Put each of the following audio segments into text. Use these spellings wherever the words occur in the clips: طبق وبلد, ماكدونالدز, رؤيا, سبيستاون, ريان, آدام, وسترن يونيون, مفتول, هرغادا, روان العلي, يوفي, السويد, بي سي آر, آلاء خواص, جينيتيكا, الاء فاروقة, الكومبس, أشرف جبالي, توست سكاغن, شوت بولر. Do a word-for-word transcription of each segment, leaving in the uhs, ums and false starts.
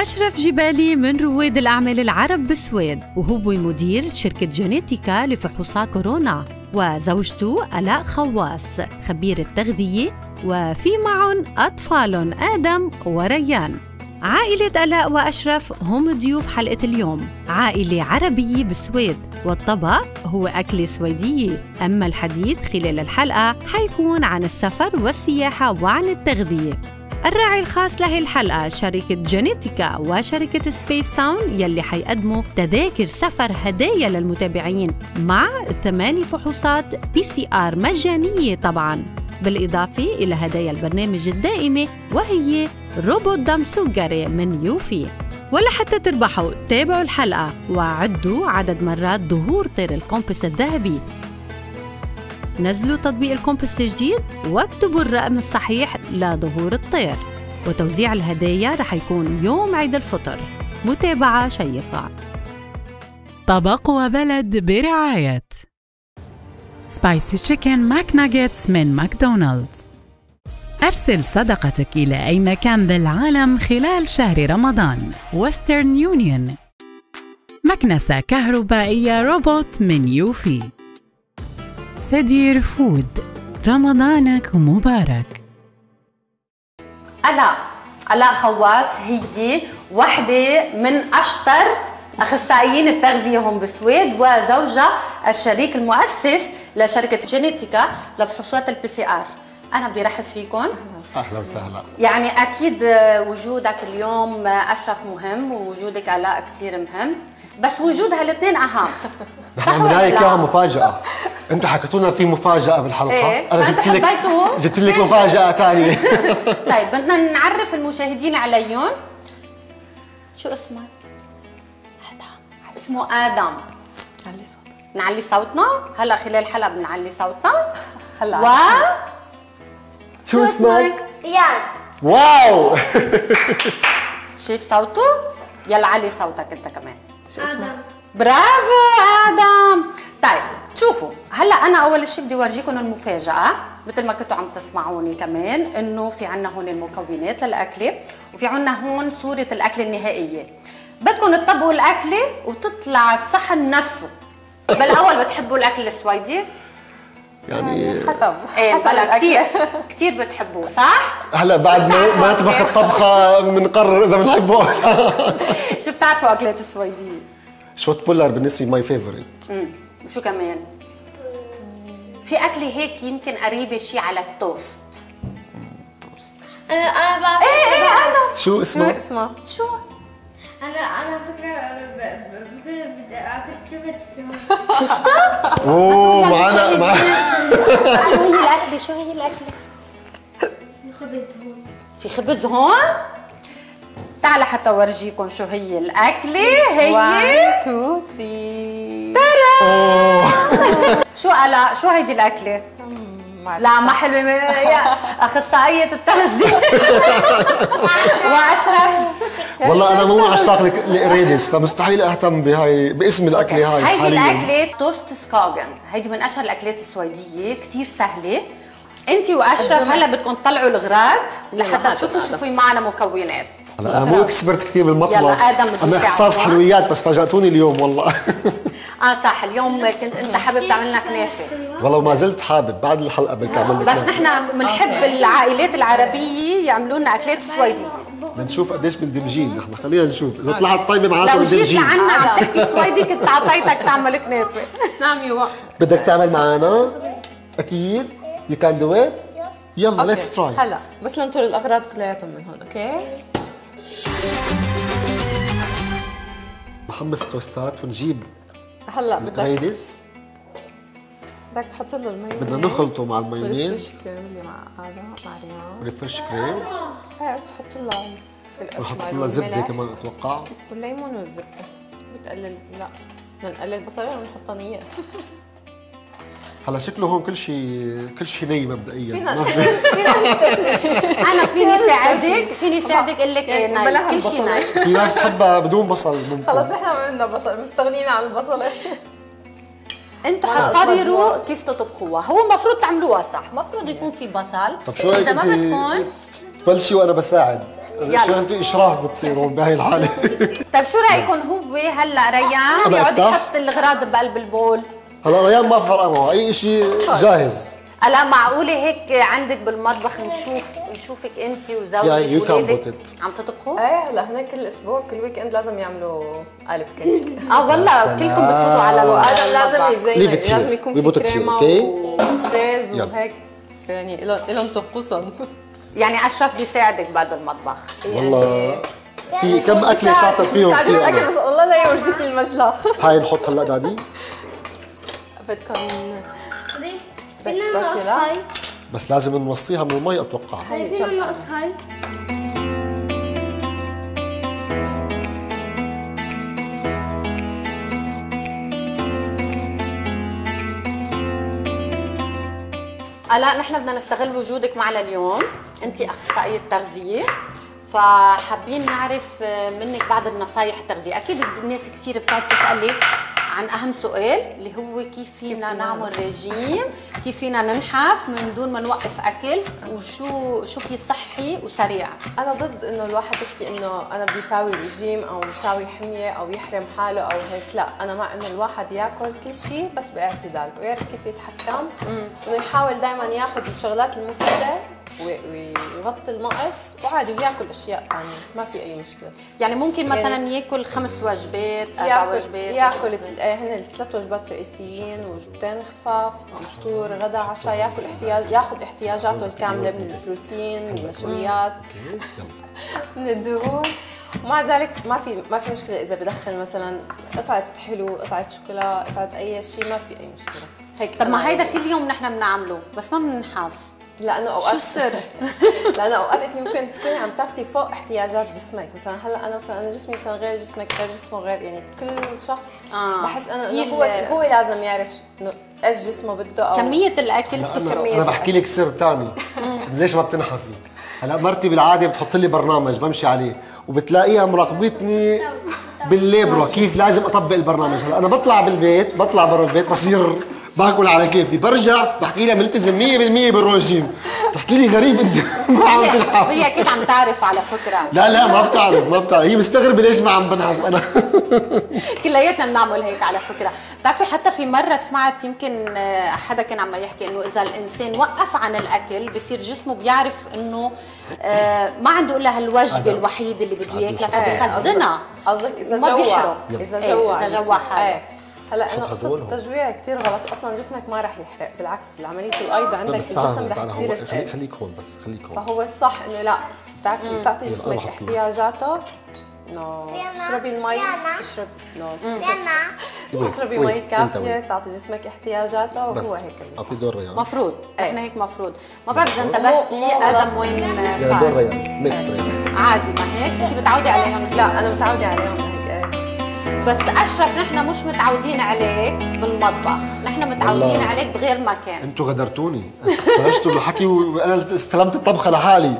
أشرف جبالي من رواد الأعمال العرب بالسويد، وهو مدير شركة جينيتيكا لفحوصات كورونا، وزوجته آلاء خواص خبيرة تغذية، وفي معهم أطفالهم آدم وريان. عائلة آلاء وأشرف هم ضيوف حلقة اليوم، عائلة عربية بالسويد، والطبق هو أكلة سويدية. أما الحديث خلال الحلقة حيكون عن السفر والسياحة وعن التغذية. الراعي الخاص لهي الحلقة شركة جينيتيكا وشركة سبيستاون، يلي حيقدموا تذاكر سفر هدايا للمتابعين مع ثماني فحوصات بي سي آر مجانية طبعاً، بالإضافة إلى هدايا البرنامج الدائمة وهي روبوت دم سكري من يوفي. ولحتى تربحوا تابعوا الحلقة وعدوا عدد مرات ظهور طير الكومبس الذهبي. نزلوا تطبيق الكومبس الجديد واكتبوا الرقم الصحيح لظهور الطير. وتوزيع الهدايا رح يكون يوم عيد الفطر. متابعة شيقة. طبق وبلد برعاية سبايسي تشيكن ماك ناجتس من ماكدونالدز. أرسل صدقتك إلى أي مكان بالعالم خلال شهر رمضان. وسترن يونيون. مكنسة كهربائية روبوت من يوفي. سدير فود، رمضانك مبارك. آلاء آلاء خواص هي واحدة من أشطر أخصائيين التغذية هون بالسويد، وزوجها الشريك المؤسس لشركة جينيتيكا لفحوصات البي سي آر. أنا بدي رحب فيكم. أهلا وسهلا. يعني أكيد وجودك اليوم أشرف مهم، ووجودك آلاء كتير مهم، بس وجود هالاثنين أهم. نحن بنلاقيك إياها مفاجأة. أنت حكيتونا في مفاجأة بالحلقة. إيه؟ أنا جبت لك جبت لك مفاجأة ثانية. طيب بدنا نعرف المشاهدين عليهم. شو اسمك؟ آدم. اسمه آدم. نعلي صوتنا. نعلي صوتنا، هلا خلال الحلقة بنعلي صوتنا. هلا. و شو اسمك؟ ريان. واو. شايف صوته؟ يلا علي صوتك أنت كمان. شو اسمك؟ برافو آدم. طيب شوفوا هلا انا اول شيء بدي اورجيكم المفاجاه، مثل ما كنتوا عم تسمعوني كمان انه في عندنا هون المكونات للاكله، وفي عندنا هون صوره الاكله النهائيه. بدكم تطبقوا الاكله وتطلع الصحن نفسه. بالاول بتحبوا الاكل السويدي؟ يعني حسب ايه هلا كثير كثير بتحبوه صح؟ هلا بعد ما نطبخ الطبخه بنقرر اذا بنحبه ولا شو. بتعرفوا اكلات سويديه؟ شوت بولر بالنسبه لي ماي فيفوريت. شو كمان؟ في أكلة هيك يمكن قريبة شي على التوست. توست. أنا أنا بعرف. إيه إيه أنا. شو اسمه؟ شو اسمه؟ شو؟ أنا أنا فكرة بقول بدي آكل كبسة. شفتها؟ أوه معنا معنا. شو هي الأكلة؟ شو هي الأكلة؟ في خبز هون. في خبز هون؟ تعال حتى أورجيكم شو هي الأكلة. هي واحد اثنين ثلاثة. شو آلاء شو هيدي الأكلة؟ لا ما حلوة. أخصائية التغذية وأشرف. والله أنا مو عشاق للريدس فمستحيل أهتم بهاي باسم الأكلة هاي. هيدي الأكلة توست سكاغن، هيدي من أشهر الأكلات السويدية، كثير سهلة. انت واشرف هلا بدكم تطلعوا الغراض لحتى تشوفوا شو في معنا مكونات. انا مو اكسبرت كثير بالمطبخ، انا اختصاص حلويات، بس فاجاتوني اليوم والله. اه صح، اليوم كنت انت حابب تعمل لنا كنافه. والله ما زلت حابب، بعد الحلقه بدي اعمل لك كنافه. بس نحن بنحب العائلات العربيه يعملوا لنا اكلات سويديه. بنشوف قديش مندمجين نحن، خلينا نشوف اذا طلعت طيبه معناتها مندمجين. لو جيت لعنا عم تحكي سويدي كنت اعطيتك تعمل كنافه. نعم يوا بدك تعمل معنا؟ اكيد. You can do it. Yes. يلا okay. let's try. هلا بس ننطر الأغراض كلياتهم من هون، أوكي؟ نحمص توستات ونجيب هلا بدك هيديس. بدك تحط له المايونيز. بدنا نخلطه مع المايونيز. والفريش كريم اللي مع آدم مع ريان. والفريش كريم. هي بتحط له فلفل أسمر. بتحط له زبدة كمان أتوقع. والليمون والزبدة. بتقلل لا بدنا نقلل بصل ونحطها نية. هلا شكله هون كل شيء كل شيء ني مبدئيا. فينا انا فيني ساعدك فيني ساعدك اقول لك ايه كل شيء ني. في ناس بتحبها بدون بصل ممكن. خلص نحن عملنا بصل، مستغنيين عن البصل. انتم حتقرروا كيف تطبخوها، هو المفروض تعملوها صح، المفروض يكون في بصل. طيب شو رايك انت تبلشي وانا بساعد؟ شغلته اشراف بتصير هون بهي الحاله. طيب شو رايكم هو هلا ريان يقعد يحط الغراض بقلب البول؟ هلا ريان ما فرق معه، اي شيء جاهز. هلا معقوله هيك عندك بالمطبخ؟ نشوف نشوفك انت وزوجك وولادك عم تطبخوا؟ ايه هلا هناك كل اسبوع كل ويك اند لازم يعملوا قالب كيك. اه والله كلكم بتفوتوا على القالب، لازم يزين، لازم يكون في كريمه وفريز وهيك يعني لهم طقوسهم. يعني اشرف بيساعدك بعد بالمطبخ؟ والله في كم اكله شاطر فيهم كثير. اكل بس الله لا يورجيك المجله. هاي نحط هلا دادي بدكم بس لازم نوصيها من المي اتوقع. هي فينا ننقص هاي. آلاء نحن بدنا نستغل وجودك معنا اليوم، انت اخصائية تغذية، فحابين نعرف منك بعض النصائح التغذية. اكيد الناس كثير بتقعد تسألك عن أهم سؤال اللي هو كيف فينا نعمل رجيم، كيف فينا ننحف من دون ما نوقف أكل، وشو شو في صحي وسريع. أنا ضد إنه الواحد يحكي إنه أنا بيساوي رجيم أو بيساوي حمية أو يحرم حاله أو هيك، لا أنا مع إنه الواحد ياكل كل شيء بس باعتدال ويعرف كيف يتحكم، إنه يحاول دائما ياخذ الشغلات المفيدة ويغطي النقص وعادي وياكل أشياء ثانية، ما في أي مشكلة. يعني ممكن مثلا يعني ياكل خمس وجبات أربع وجبات؟ ياكل هن الثلاث وجبات رئيسيين وجبتين خفاف، فطور غدا عشاء، ياكل احتياج ياخذ احتياجاته الكامله من البروتين من النشويات من الدهون، ومع ذلك ما في ما في مشكله اذا بدخل مثلا قطعه حلو قطعه شوكولا قطعه اي شيء، ما في اي مشكله هيك. طب ما هيدا كل يوم نحن بنعمله بس ما بننحف، لانه اوقات شو السر؟ لانه اوقات يمكن تكوني عم تاخذي فوق احتياجات جسمك، مثلا هلا انا مثلا انا جسمي مثلا غير جسمك غير جسمه غير، يعني كل شخص آه. بحس انا انه هو هو لازم يعرف انه ايش جسمه بده او كمية الاكل بتفرق. انا بحكي لك سر ثاني ليش ما بتنحفي؟ هلا مرتي بالعاده بتحط لي برنامج بمشي عليه وبتلاقيها مراقبتني بالليبرو كيف لازم اطبق البرنامج. هلا انا بطلع بالبيت بطلع برا البيت بصير باكل على كيفي، برجع بحكي لها ملتزم مية بالمية بالرجيم، بتحكي لي غريب انت ما عم تنحف. هي اكيد عم تعرف على فكره. لا لا ما بتعرف ما بتعرف، هي مستغربه ليش ما عم بنحف انا. كلياتنا بنعمل هيك على فكره، بتعرفي حتى في مره سمعت يمكن حدا كان عم يحكي انه اذا الانسان وقف عن الاكل بصير جسمه بيعرف انه ما عنده الا هالوجبه الوحيده اللي بده ياكلها فبيخزنها. قصدك اذا جوع اذا جوع اذا جوع حاله. هلا انه قصه التجويع كثير غلط، اصلا جسمك ما رح يحرق، بالعكس عمليه الايض عندك في الجسم رح كثير تقل. خليك هون بس خليك هون. فهو الصح انه لا تاكلي تعطي جسمك احتياجاته، انه تشربي المي تشرب انه تشربي مي كافيه تعطي جسمك احتياجاته وهو هيك اعطي دور ريان مفروض، نحن هيك مفروض. ما بعرف اذا انتبهتي ادم وين صار دور ريان ميكس ريان عادي ما هيك؟ انت متعوده عليهم؟ لا انا متعوده عليهم بس اشرف نحن مش متعودين عليك بالمطبخ، نحن متعودين عليك بغير مكان. انتوا غدرتوني، بلشتوا بالحكي وانا استلمت الطبخه لحالي.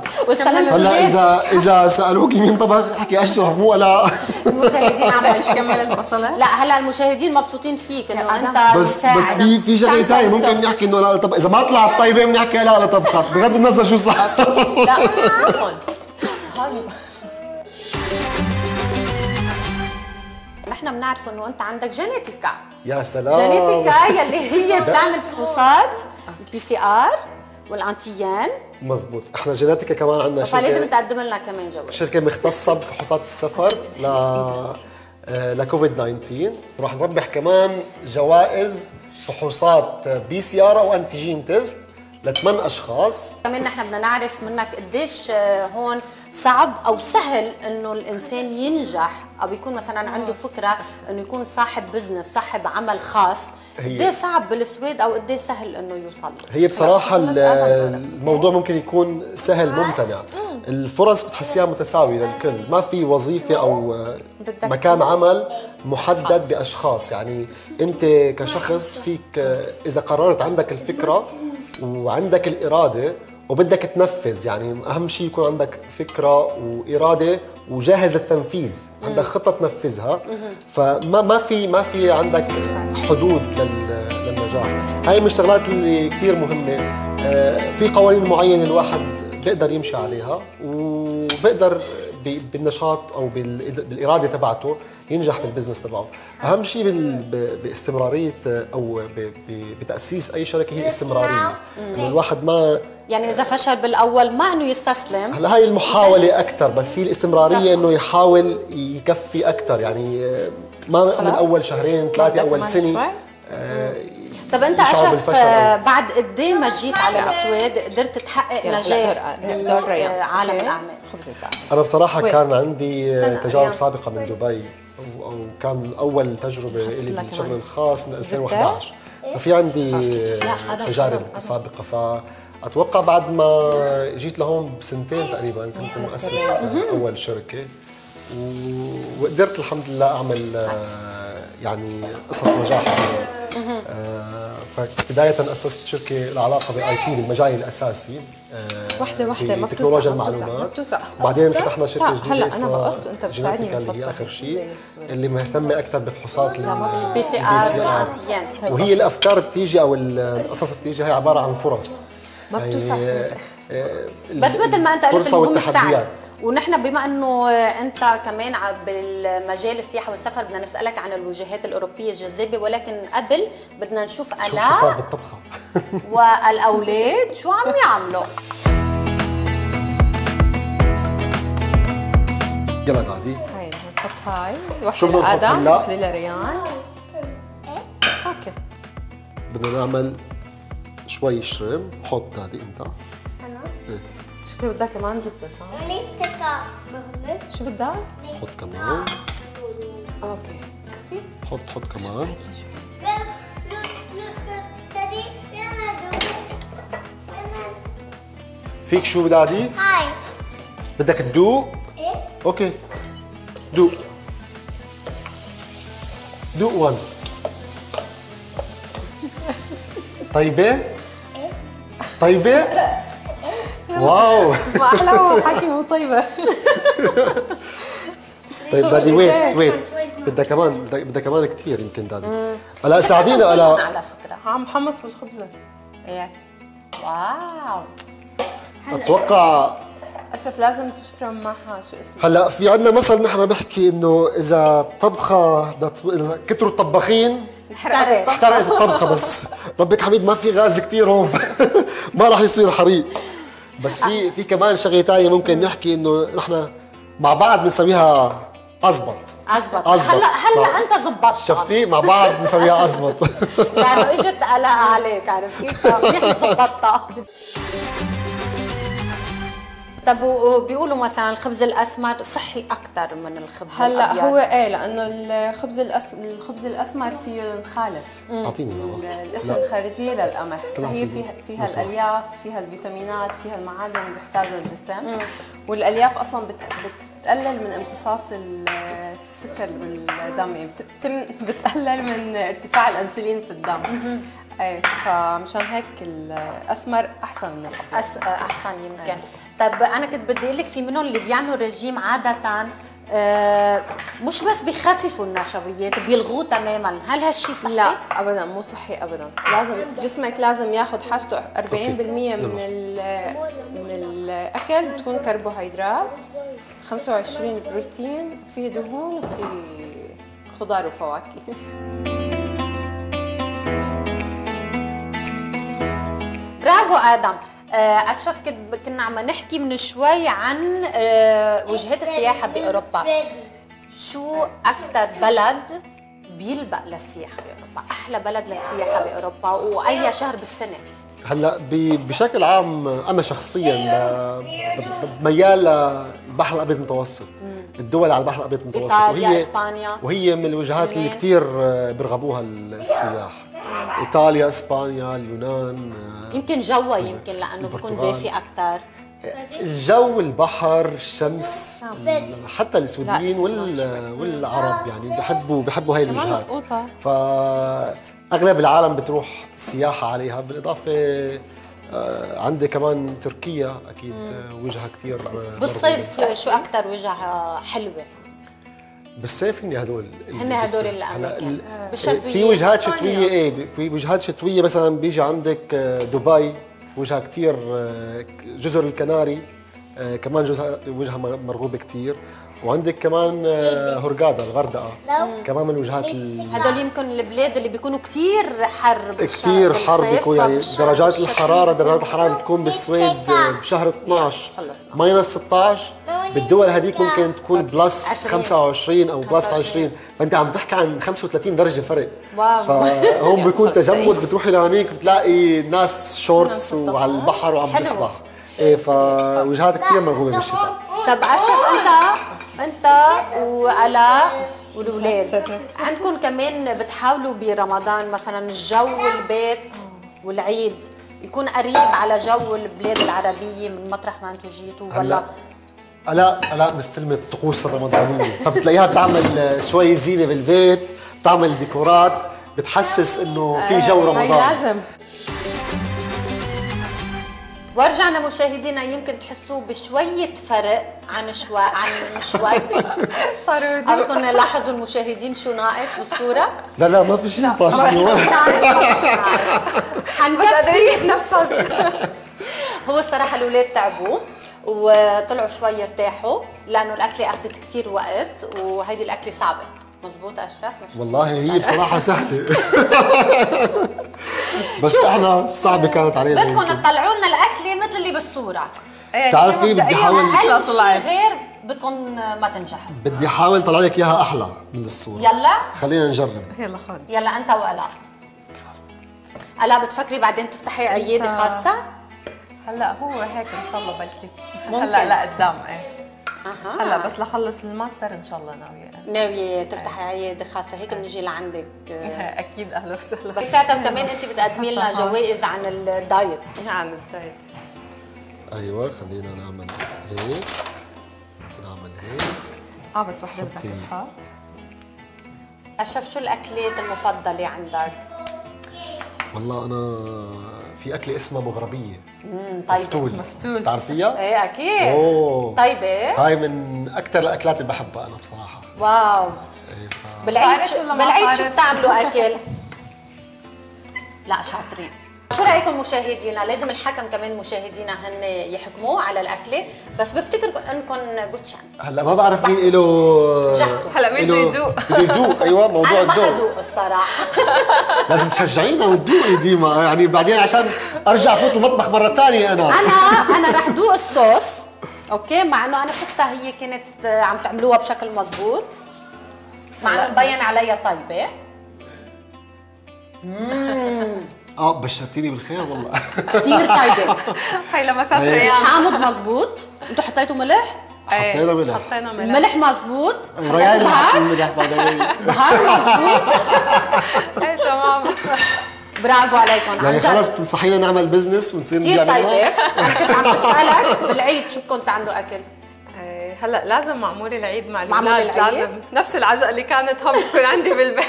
هلا اذا اذا سالوكي مين طبخ حكي اشرف مو انا. المشاهدين عم يكمل البصله. لا هلا المشاهدين مبسوطين فيك انه انت بس بس في في شغله ثانيه ممكن نحكي انه لا طب اذا ما طلعت طيبه بنحكي لا لا طبخه بغض النظر شو صح. لا نحن بنعرف انه انت عندك جينيتيكا. يا سلام. جينيتيكا يلي هي بتعمل فحوصات البي سي ار والانتيجان. مزبوط، احنا جينيتيكا كمان عندنا شركه فلازم تقدم لنا كمان جواب. شركه مختصه بفحوصات السفر ل لكوفيد تسعة عشر، رح نربح كمان جوائز فحوصات بي سي ار او انتيجين تيست لثمان اشخاص. كمان نحن بدنا نعرف منك قديش هون صعب او سهل انه الانسان ينجح او يكون مثلا عنده فكره انه يكون صاحب بزنس، صاحب عمل خاص، قديش صعب بالسويد او قديش سهل انه يوصل؟ هي بصراحه الموضوع ممكن يكون سهل ممتنع، الفرص بتحسيها متساويه للكل، ما في وظيفه او مكان عمل محدد باشخاص، يعني انت كشخص فيك اذا قررت عندك الفكره وعندك الإرادة وبدك تنفذ، يعني أهم شيء يكون عندك فكرة وإرادة وجاهز للتنفيذ، عندك خطة تنفذها، فما ما في ما في عندك حدود للنجاح. هاي من الشغلات اللي كثير مهمة، في قوانين معينة الواحد بيقدر يمشي عليها وبيقدر بالنشاط او بالاراده تبعته ينجح بالبزنس تبعه. اهم شيء باستمراريه او بتاسيس اي شركه هي الاستمراريه، انه الواحد ما يعني اذا فشل بالاول ما انه يستسلم. هلا هي المحاوله اكثر، بس هي الاستمراريه انه يحاول يكفي اكثر، يعني ما من اول شهرين ثلاثه اول سنه. طب انت اشرف بعد قد ايه ما جيت على السويد قدرت تحقق نجاح بعالم الاعمال؟ انا بصراحه كان عندي تجارب سابقه من دبي، وكان اول تجربه لي بالشغل الخاص من ألفين وإحدى عشر، ففي عندي تجارب سابقه. فاتوقع بعد ما جيت لهون بسنتين تقريبا كنت مؤسس اول شركه، وقدرت الحمد لله اعمل يعني قصص نجاح. فبداية أسست شركة العلاقة بالآي تي بالمجال الأساسي وحدة وحدة ما بتوسع ما بتوسع، بعدين فتحنا شركة جديدة اسمها جينيتيكا اللي هي آخر شيء اللي مهتمة أكثر بفحوصات البي سي آر، وهي الأفكار بتيجي أو القصص بتيجي هي عبارة عن فرص ما بتوسع، بس مثل ما أنت قلت هم السعي. ونحن بما انه انت كمان بالمجال السياحه والسفر بدنا نسالك عن الوجهات الاوروبيه الجذابه، ولكن قبل بدنا نشوف آلاء بالطبخه والاولاد شو عم يعملوا. يلا دادي هاي نحط هاي وحده لآدم وحده لريان. اوكي بدنا نعمل شوي شرب. حط دادي انت انا إيه؟ شكلي بدها كمان زبده صح؟ شو بدها؟ حط كمان. اوكي حط حط كمان. فيك شو بدها دي؟ هاي بدك تدوق؟ ايه اوكي دوق دوق وان. طيبة؟ ايه طيبة؟ واو واحلى وحكي مو طيبه. طيب دادي ويت ويت بدها كمان بدها كمان كثير يمكن دادي. هلا ساعدينا هلا على فكره عم حمص بالخبزه. ايه واو اتوقع اشرف لازم تشفرم معها شو اسمه. هلا في عندنا مثل نحن بحكي انه اذا طبخه كثروا الطباخين احترقت احترقت الطبخه، بس ربك حميد ما في غاز كثير هون ما راح يصير حريق. بس في في كمان شغله ثانيه ممكن نحكي انه نحن مع بعض بنسميها ازبط ازبط. هلا هلا انت زبطت شفتي مع بعض بنسميها ازبط لانه اجت قلقه عليك عرفتي فنحن زبطتها. طب بيقولوا مثلا الخبز الاسمر صحي اكثر من الخبز هلا الابيض. هو ايه لانه الخبز الأس... الخبز الاسمر فيه الخالب اعطيني القشره الخارجيه للقمح، فهي فيها فيها الالياف فيها الفيتامينات فيها المعادن اللي بيحتاجها الجسم مم. والالياف اصلا بت... بتقلل من امتصاص السكر بالدم، بتم... بتقلل من ارتفاع الانسولين في الدم مم. ايه فمشان هيك الاسمر احسن من الأس... احسن يمكن. طب انا كنت بدي اقول لك في منهم اللي بيعملوا الرجيم عاده آه مش بس بيخففوا النشويات بيلغوه تماما، هل هالشيء صحي؟ لا ابدا مو صحي ابدا، لازم جسمك لازم ياخذ حاجته أربعين بالمية من ال... من الاكل بتكون كربوهيدرات، خمسة وعشرين بالمية بروتين، في دهون وفي خضار وفواكه. برافو آدم. أشرف كنا عم نحكي من شوي عن وجهات السياحة بأوروبا، شو أكثر بلد بيلبق للسياحة بأوروبا؟ أحلى بلد للسياحة بأوروبا وأي شهر بالسنة؟ هلا بشكل عام أنا شخصياً ميال للبحر الأبيض المتوسط، الدول على البحر الأبيض المتوسط إيطاليا إسبانيا، وهي من الوجهات اللي كثير بيرغبوها السياح. ايطاليا اسبانيا اليونان يمكن جوا يمكن لانه بيكون دافي اكثر، الجو البحر الشمس حتى السويديين والعرب يعني بحبوا بحبوا هاي الوجهات، فاغلب العالم بتروح سياحه عليها. بالاضافه عندي كمان تركيا اكيد وجهه كثير بالصيف. شو اكثر وجهه حلوه بالصيف؟ هن هدول هن هدول الاماكن في وجهات شتويه. ايه في وجهات شتويه مثلا بيجي عندك دبي وجهها كثير، جزر الكناري كمان جزء وجهها مرغوبه كثير، وعندك كمان هرغادا الغردقه كمان من الوجهات ال... هدول يمكن البلاد اللي بيكونوا كثير حر، كثير حر بيكون، يعني درجات الحراره درجات الحراره بتكون بالسويد بشهر اثناعش ماينس ستة عشر، بالدول هذيك ممكن تكون بلس خمسة وعشرين او بلس عشرين، فانت عم تحكي عن خمسة وثلاثين درجه فرق. واو، فهون بيكون تجمد، بتروحي لهونيك بتلاقي ناس شورتس وعلى البحر وعم تسبح، ايه فوجهات كثير مرغوبه بالشتاء. طب أشرف انت انت وآلاء والولاد عندكم كمان بتحاولوا برمضان مثلا الجو البيت والعيد يكون قريب على جو البلاد العربيه من مطرح ما انتم جيتوا ولا؟ آلاء آلاء مستلمه الطقوس الرمضانيه، فبتلاقيها بتعمل شوي زينه بالبيت، بتعمل ديكورات، بتحسس انه في جو رمضان. لازم. ورجعنا مشاهدينا، يمكن تحسوا بشوية فرق عن شوي عن شوي صاروا بدكم لاحظوا المشاهدين شو ناقص بالصورة؟ لا لا ما في شيء صار شيء حنكفي نتنفس. هو الصراحة الأولاد تعبوا وطلعوا شوي يرتاحوا لأنه الأكلة أخذت كثير وقت، وهيدي الأكلة صعبة. مزبوط أشرف؟ والله هي بصراحة سهلة بس احنا الصعبة كانت علينا. بدكم تطلعوا لنا الأكلة مثل اللي بالصورة، بتعرفي بدي أحاول غير بدكم ما تنجحوا، بدي أحاول طلع لك إياها أحلى من الصورة. يلا خلينا نجرب. يلا خذ. يلا أنت وآلاء. آلاء بتفكري بعدين تفتحي عيادة خاصة؟ هلا هو هيك إن شاء الله، بلكي هلا لقدام. إيه أه. هلا بس لخلص الماستر ان شاء الله ناويه ناويه تفتحي عياده خاصه، هيك بنجي لعندك اكيد. اهلا وسهلا. بس ساعتها كمان انت بتقدمي لنا جوائز عن الدايت. عن الدايت ايوه. خلينا نعمل هيك، نعمل هيك. اه بس وحده بدك تحط. اشرف شو الاكلات المفضله عندك؟ والله انا في اكله اسمها مغربيه. امم طيب مفتول. مفتول بتعرفيها؟ ايه اكيد. اوه طيبه. إيه؟ هاي من اكثر الاكلات اللي بحبها انا بصراحه. واو. إيه ف... بالعيد ش... بالعيد شو بتعملوا اكل؟ لا شاطرين. شو رايكم مشاهدينا؟ لازم الحكم كمان مشاهدينا هن يحكموا على القفله، بس بفتكر انكم بوتشان. هلا ما بعرف مين له جحته. هلا مين بده يدوق؟ بده يدوق. ايوه موضوع الدوق. انا ما بدوق الصراحه. لازم تشجعينا وتدوقي ديما، يعني بعدين عشان ارجع فوت المطبخ مره ثانيه انا. انا انا رح دوق الصوص، اوكي؟ مع انه انا شفتها هي كانت عم تعملوها بشكل مضبوط، مع انه مبين عليها طيبه. اممم اه بشرتيني بالخير والله. كثير طيبه. هي لمسات ريان. حامض مزبوط. انتم حطيتوا ملح؟ حطينا ملح. حطينا ملح. ملح مزبوط. ريان حطينا ملح بعدين. بهار مزبوط. ايه تمام. برافو عليكم. يعني خلص تنصحينا نعمل بزنس ونصير نعمل. كثير طيبه. انا كنت عم بسالك بالعيد شو بدكم تعملوا اكل؟ هلا لازم معمول العيد مع الولاد، لازم نفس العجقه اللي كانت هم تكون عندي بالبيت.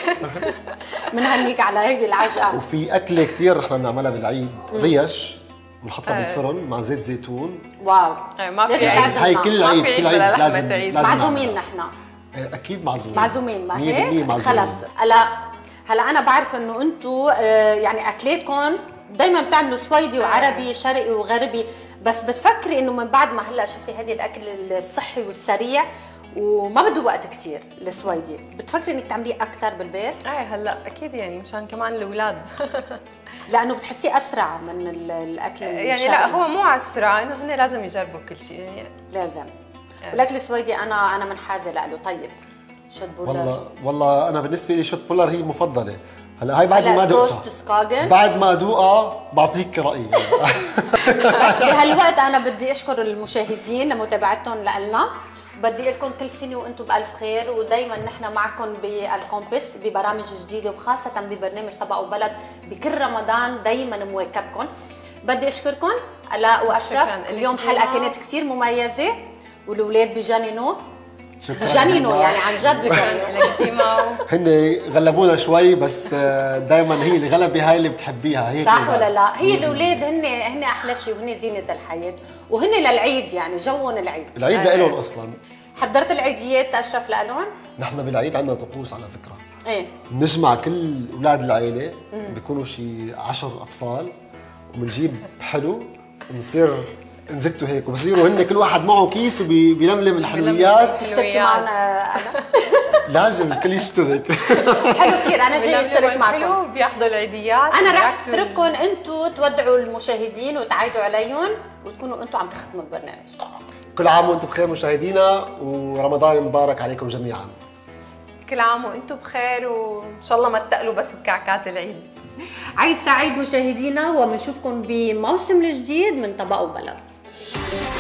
بنهنيك على هيدي العجقه. وفي اكله كثير نحن بنعملها بالعيد، ريش بنحطها بالفرن مع زيت زيتون. واو ما في عيد. هي كل العيد كل العيد لازم لازم معزومين نحن. اكيد معزومين معزومين ما هيك؟ خلص هلا هلا انا بعرف انه انتم يعني اكلاتكم دايما بتعملوا سويدي وعربي شرقي وغربي، بس بتفكري انه من بعد ما هلا شفتي هذه الاكل الصحي والسريع وما بده وقت كثير السويدي، بتفكري انك تعمليه اكثر بالبيت؟ ايه هلا اكيد، يعني مشان كمان الاولاد. لانه بتحسيه اسرع من الاكل الشرقي. يعني لا هو مو اسرع، انه هن لازم يجربوا كل شيء يعني. لازم. والاكل السويدي انا انا منحازه له. طيب شوت بولر. والله والله انا بالنسبه لي شوت بولر هي المفضله. هلا هاي بعد ما ادوقها. توست سكاغن بعد ما ادوقها بعطيك رايي. بهالوقت انا بدي اشكر المشاهدين لمتابعتهم لنا، بدي اقول لكم كل سنه وانتم بالف خير، ودائما نحن معكم بالكومبس ببرامج جديده وخاصه ببرنامج طبق وبلد بكل رمضان دائما مواكبكم. بدي اشكركم آلاء واشرف، اليوم حلقه كانت كثير مميزه والولاد بجننوا جنينو، يعني عن جد هن غلبونا شوي، بس دائما هي الغلبه هاي اللي بتحبيها هيك صح ولا لا؟ هي الاولاد هن هن احلى شيء، وهن زينه الحياه، وهن للعيد يعني جوهم العيد. العيد لهم اصلا. حضرت العيديات اشرف لهم؟ نحن بالعيد عندنا طقوس على فكره. ايه بنجمع كل اولاد العائله، بيكونوا شي عشر اطفال وبنجيب حلو وبنصير نزتوا هيك وبصيروا هن كل واحد معه كيس وبيلملم الحلويات. تشتركي معنا انا؟ لازم الكل يشترك. حلو كثير، انا جاي اشترك معكم. حلو، بياخذوا العيديات. انا رح اترككم انتم تودعوا المشاهدين وتعايدوا عليهم وتكونوا انتم عم تخدموا البرنامج. كل عام وانتم بخير مشاهدينا، ورمضان مبارك عليكم جميعا. كل عام وانتم بخير، وان شاء الله ما تتقلوا بس بكعكات العيد. عيد سعيد مشاهدينا، وبنشوفكم بموسم الجديد من طبق وبلد.